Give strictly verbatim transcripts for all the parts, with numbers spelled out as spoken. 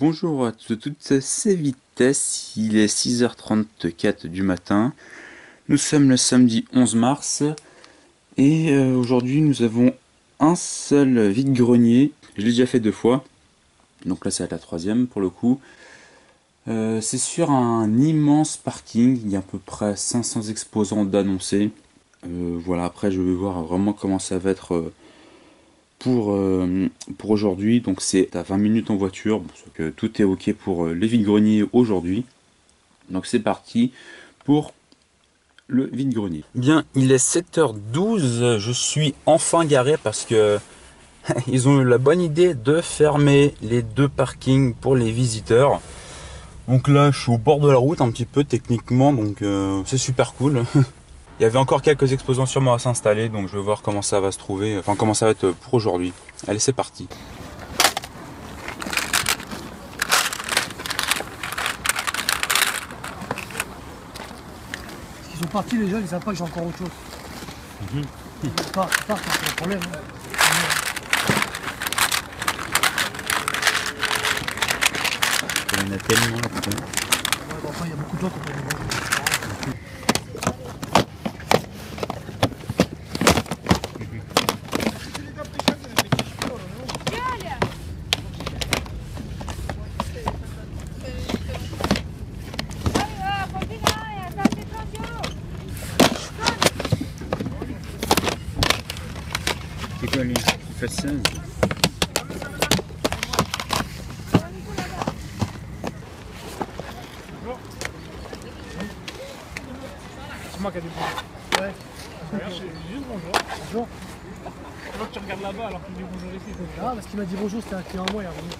Bonjour à toutes, c'est Vitesse, il est six heures trente-quatre du matin, nous sommes le samedi onze mars, et aujourd'hui nous avons un seul vide-grenier, je l'ai déjà fait deux fois, donc là c'est la troisième pour le coup. Euh, c'est sur un immense parking, il y a à peu près cinq cents exposants d'annoncer. Euh, voilà, après je vais voir vraiment comment ça va être euh, pour, euh, pour aujourd'hui. Donc c'est à vingt minutes en voiture, parce que tout est ok pour euh, le vide-grenier aujourd'hui. Donc c'est parti pour le vide-grenier. Bien, il est sept heures douze, je suis enfin garé parce que ils ont eu la bonne idée de fermer les deux parkings pour les visiteurs. Donc là, je suis au bord de la route un petit peu techniquement, donc euh, c'est super cool. Il y avait encore quelques exposants sûrement à s'installer, donc je vais voir comment ça va se trouver, enfin comment ça va être pour aujourd'hui. Allez, c'est parti. Ils sont partis les jeunes, ils savent pas que j'ai encore autre chose. Mmh. Ils partent, ils partent, c'est un problème. Hein. Il y en a tellement là, putain. Ouais, bon, enfin, il y a beaucoup de gens qui ont des bons. C'est quoi lui qui fait ça? Ouais. Regarde, juste bonjour. Bonjour. Je vois que tu regardes là-bas alors qu'il dit bonjour ici. Ah, parce qu'il m'a dit bonjour, c'était un client à moi, il a revenu.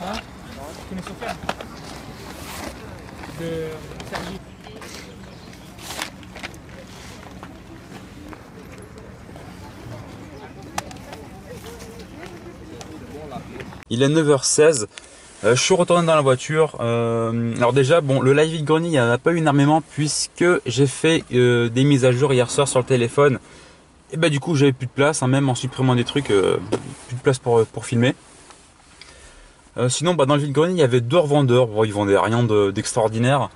Ah, tu connais Sofiane de Sergi. Il est neuf heures seize. Euh, je suis retourné dans la voiture. Euh, alors déjà, bon, le live vide-grenier, il n'y en a pas eu énormément puisque j'ai fait euh, des mises à jour hier soir sur le téléphone. Et bah du coup, j'avais plus de place, hein, même en supprimant des trucs, euh, plus de place pour, pour filmer. Euh, sinon, bah, dans le vide-grenier, il y avait deux revendeurs. Bon, ils vendaient rien d'extraordinaire.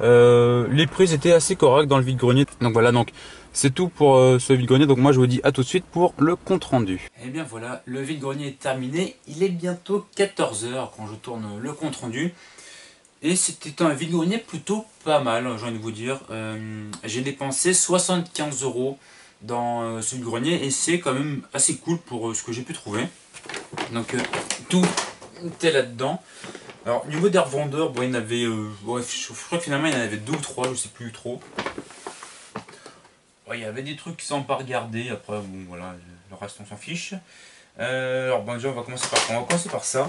De, euh, les prix étaient assez corrects dans le vide-grenier. Donc voilà, donc c'est tout pour euh, ce vide-grenier. Donc moi, je vous dis à tout de suite pour le compte-rendu. Et bien voilà, le vide-grenier est terminé, il est bientôt quatorze heures quand je tourne le compte rendu. Et c'était un vide-grenier plutôt pas mal, j'ai envie de vous dire. Euh, j'ai dépensé soixante-quinze euros dans ce vide-grenier et c'est quand même assez cool pour ce que j'ai pu trouver. Donc euh, tout est là-dedans. Alors niveau des revendeurs, bon, il y en avait, euh, ouais, je crois que finalement il y en avait deux ou trois, je sais plus trop. Ouais, il y avait des trucs sans pas regarder, après bon voilà, le reste on s'en fiche. Euh, alors bon, déjà on va commencer par, on va commencer par ça.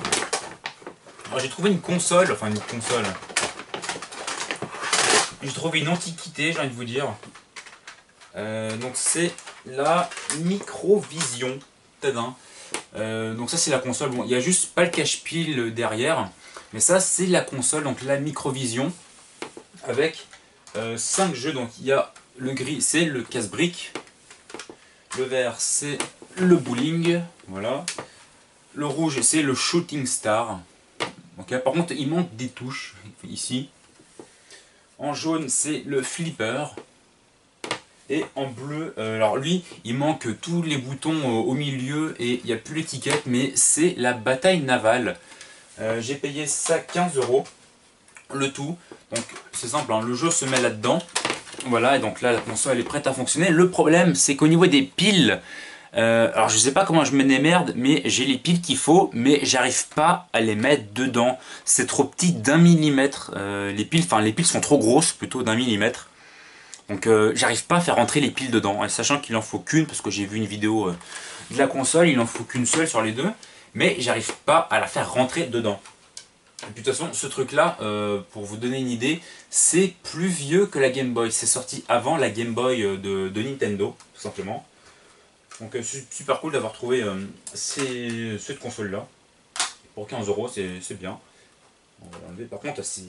Alors j'ai trouvé une console, enfin une console. J'ai trouvé une antiquité, j'ai envie de vous dire. Euh, donc c'est la Microvision. Tadam. Euh, donc ça c'est la console, bon il n'y a juste pas le cache-pile derrière. Mais ça c'est la console, donc la Microvision. Avec euh, cinq jeux, donc il y a... Le gris c'est le casse-brique, le vert c'est le bowling, voilà. Le rouge c'est le shooting star. Okay, par contre il manque des touches ici. En jaune c'est le flipper. Et en bleu, euh, alors lui il manque tous les boutons euh, au milieu et il n'y a plus l'étiquette, mais c'est la bataille navale. Euh, J'ai payé ça quinze euros le tout. Donc c'est simple, hein, le jeu se met là-dedans. Voilà, et donc là la console elle est prête à fonctionner. Le problème c'est qu'au niveau des piles, euh, alors je sais pas comment je mets des merdes, mais j'ai les piles qu'il faut, mais j'arrive pas à les mettre dedans. C'est trop petit d'un millimètre, euh, les piles, enfin les piles sont trop grosses plutôt d'un millimètre. Donc euh, j'arrive pas à faire rentrer les piles dedans, hein, sachant qu'il en faut qu'une, parce que j'ai vu une vidéo euh, de la console, il en faut qu'une seule sur les deux, mais j'arrive pas à la faire rentrer dedans. Et puis de toute façon, ce truc-là, euh, pour vous donner une idée, c'est plus vieux que la Game Boy. C'est sorti avant la Game Boy de, de Nintendo, tout simplement. Donc euh, c'est super cool d'avoir trouvé euh, ces, cette console-là. Pour quinze euros, c'est bien. On va l'enlever. Par contre, c'est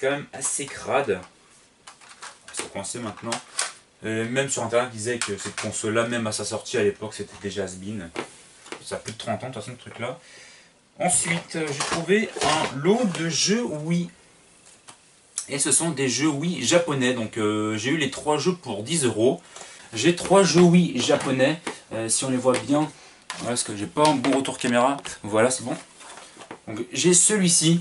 quand même assez crade. C'est coincé maintenant. Euh, même sur Internet, ils disaient que cette console-là, même à sa sortie à l'époque, c'était déjà has-been. ça a plus de trente ans de toute façon, ce truc là. Ensuite j'ai trouvé un lot de jeux Wii. Et ce sont des jeux Wii japonais. Donc euh, j'ai eu les trois jeux pour dix euros. J'ai trois jeux Wii japonais. Euh, si on les voit bien, voilà, parce que j'ai pas un bon retour caméra. Voilà, c'est bon. Donc j'ai celui-ci.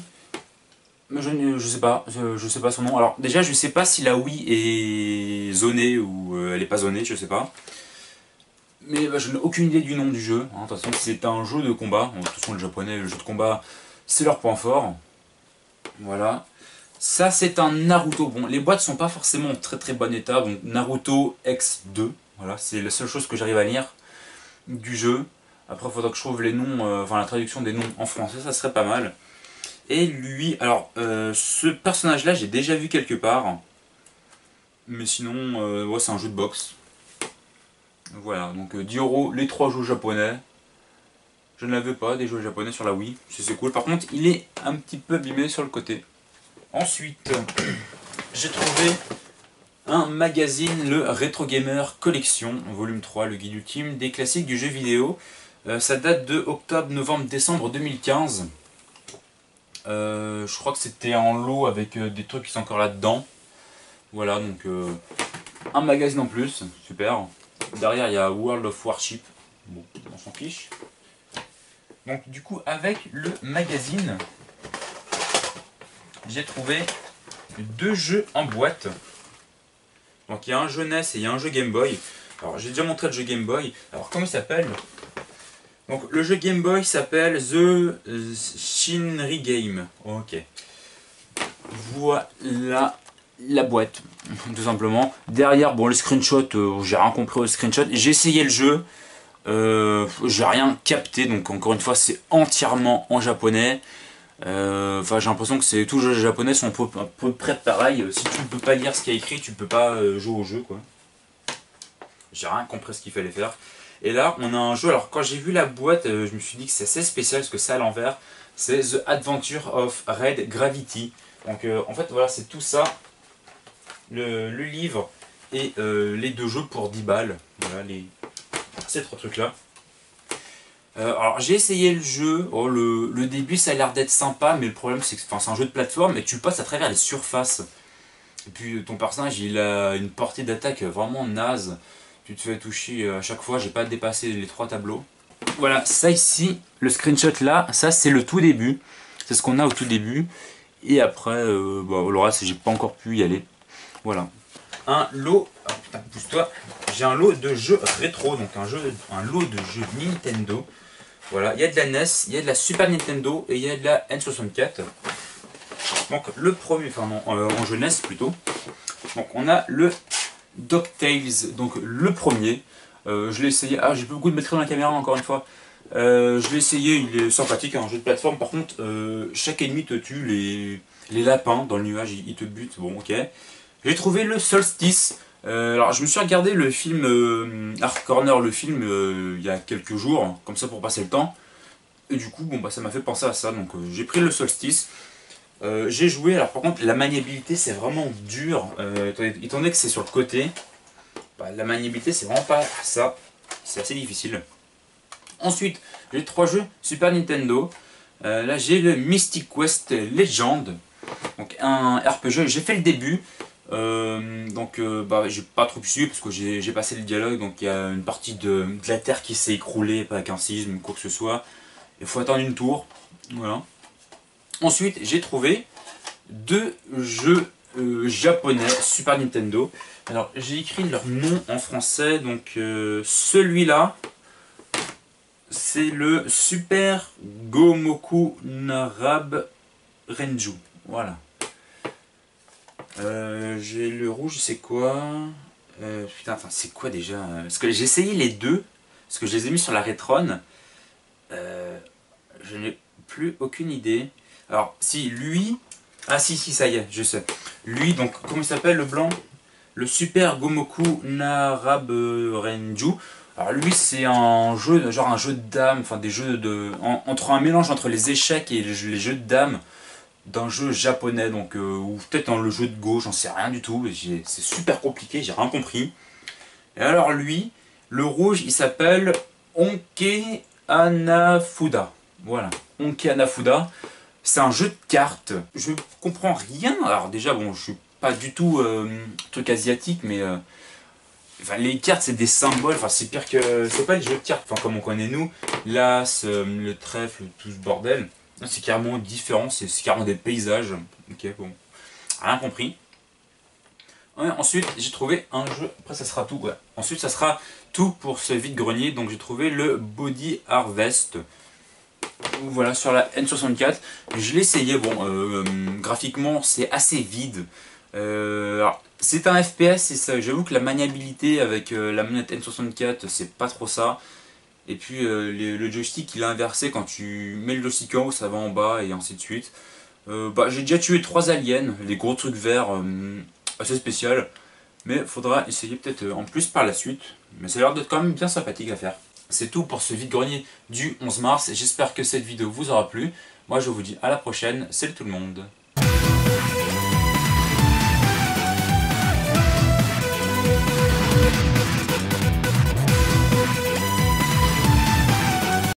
Je ne je sais pas, je, je sais pas son nom. Alors déjà je sais pas si la Wii est zonée ou euh, elle est pas zonée, je sais pas. Mais bah, je n'ai aucune idée du nom du jeu. Hein. De toute façon, c'est un jeu de combat. De toute façon, les japonais, le jeu de combat, c'est leur point fort. Voilà. Ça, c'est un Naruto. Bon, les boîtes sont pas forcément en très très bon état. Bon, Naruto X deux. Voilà, c'est la seule chose que j'arrive à lire du jeu. Après, il faudra que je trouve les noms, euh, enfin la traduction des noms en français, ça serait pas mal. Et lui, alors, euh, ce personnage-là, j'ai déjà vu quelque part. Mais sinon, euh, ouais, c'est un jeu de boxe. Voilà, donc euh, dix euros, les trois jeux japonais. Je ne l'avais pas, des jeux japonais sur la Wii. C'est cool. Par contre, il est un petit peu abîmé sur le côté. Ensuite, j'ai trouvé un magazine, le Retro Gamer Collection, volume trois, le guide ultime des classiques du jeu vidéo. Euh, ça date de octobre, novembre, décembre deux mille quinze. Euh, je crois que c'était en lot avec euh, des trucs qui sont encore là-dedans. Voilà, donc euh, un magazine en plus, super. Derrière, il y a World of Warship. Bon, on s'en fiche. Donc du coup, avec le magazine, j'ai trouvé deux jeux en boîte. Donc il y a un jeu N E S et il y a un jeu Game Boy. Alors j'ai déjà montré le jeu Game Boy. Alors comment il s'appelle? Donc le jeu Game Boy s'appelle The Shinry Game. Ok. Voilà la boîte, tout simplement. Derrière, bon, le screenshot, euh, j'ai rien compris au screenshot. J'ai essayé le jeu. Euh, j'ai rien capté. Donc encore une fois, c'est entièrement en japonais. Enfin, euh, j'ai l'impression que tous les jeux japonais sont à peu, à peu près pareil. Si tu ne peux pas lire ce qu'il y a écrit, tu ne peux pas euh, jouer au jeu, quoi. J'ai rien compris ce qu'il fallait faire. Et là, on a un jeu. Alors, quand j'ai vu la boîte, euh, je me suis dit que c'est assez spécial parce que ça à l'envers, c'est The Adventure of Red Gravity. Donc, euh, en fait, voilà, c'est tout ça. Le, le livre et euh, les deux jeux pour dix balles. Voilà, les... ces trois trucs-là. Euh, alors j'ai essayé le jeu, oh, le, le début ça a l'air d'être sympa, mais le problème c'est que c'est un jeu de plateforme et tu passes à travers les surfaces. Et puis ton personnage il a une portée d'attaque vraiment naze, tu te fais toucher à chaque fois, j'ai pas dépassé les trois tableaux. Voilà, ça ici, le screenshot là, ça c'est le tout début, c'est ce qu'on a au tout début. Et après, euh, bah, le reste j'ai pas encore pu y aller. Voilà. Un lot, oh putain pousse-toi, j'ai un lot de jeux rétro, donc un, jeu, un lot de jeux Nintendo. Voilà, il y a de la N E S, il y a de la Super Nintendo et il y a de la N soixante-quatre. Donc le premier, enfin non, euh, en jeunesse plutôt. Donc on a le Duck Tales, donc le premier. Euh, je l'ai essayé, ah j'ai plus beaucoup de maîtrise dans la caméra encore une fois. Euh, je l'ai essayé, il est sympathique, un jeu de plateforme. Par contre, euh, chaque ennemi te tue, les, les lapins dans le nuage, ils, ils te butent, bon ok. J'ai trouvé le Solstice. Euh, alors je me suis regardé le film euh, Hard Corner, le film euh, il y a quelques jours, comme ça pour passer le temps. Et du coup, bon bah ça m'a fait penser à ça, donc euh, j'ai pris le Solstice. Euh, j'ai joué, alors par contre la maniabilité c'est vraiment dur, euh, étant donné que c'est sur le côté, bah, la maniabilité c'est vraiment pas ça, c'est assez difficile. Ensuite, j'ai trois jeux Super Nintendo. Euh, là j'ai le Mystic Quest Legend, donc un R P G, j'ai fait le début. Euh, donc euh, bah, j'ai pas trop pu suivre parce que j'ai passé le dialogue, donc il y a une partie de, de la terre qui s'est écroulée, pas avec un séisme quoi que ce soit, il faut attendre une tour, voilà. Ensuite j'ai trouvé deux jeux euh, japonais Super Nintendo. Alors j'ai écrit leur nom en français, donc euh, celui-là c'est le Super Gomoku Narabe Renju, voilà. Euh, j'ai le rouge, c'est quoi euh, putain, enfin c'est quoi déjà? Parce que j'ai essayé les deux, parce que je les ai mis sur la Rétron. Euh, je n'ai plus aucune idée. Alors si lui, ah si si ça y est, je sais. Lui donc comment il s'appelle le blanc? Le Super Gomoku Narabe Renju. Alors lui c'est un jeu, genre un jeu de dames, enfin des jeux de, en, entre un mélange entre les échecs et les jeux, les jeux de dames. D'un jeu japonais, donc euh, ou peut-être dans le jeu de gauche, j'en sais rien du tout, c'est super compliqué, j'ai rien compris. Et alors lui, le rouge, il s'appelle Onke Anafuda. Voilà, Onke Anafuda. C'est un jeu de cartes. Je comprends rien. Alors déjà, bon, je suis pas du tout euh, truc asiatique, mais euh, enfin, les cartes, c'est des symboles. Enfin, c'est pire que... C'est pas les jeux de cartes, enfin, comme on connaît nous. L'as, euh, le trèfle, tout ce bordel. C'est carrément différent. C'est carrément des paysages. Ok, bon. Rien compris. Ouais, ensuite, j'ai trouvé un jeu. Après, ça sera tout. Ouais. Ensuite, ça sera tout pour ce vide-grenier. Donc, j'ai trouvé le Body Harvest. Voilà, sur la N soixante-quatre. Je l'ai essayé. Bon, euh, graphiquement, c'est assez vide. Euh, c'est un F P S et ça, j'avoue que la maniabilité avec euh, la manette N soixante-quatre, c'est pas trop ça. Et puis, euh, les, le joystick, il est inversé. Quand tu mets le joystick en haut, ça va en bas et ainsi de suite. Euh, bah, j'ai déjà tué trois aliens, les gros trucs verts euh, assez spécial. Mais faudra essayer peut-être en plus par la suite. Mais ça a l'air d'être quand même bien sympathique à faire. C'est tout pour ce vide-grenier du onze mars. J'espère que cette vidéo vous aura plu. Moi, je vous dis à la prochaine. Salut tout le monde.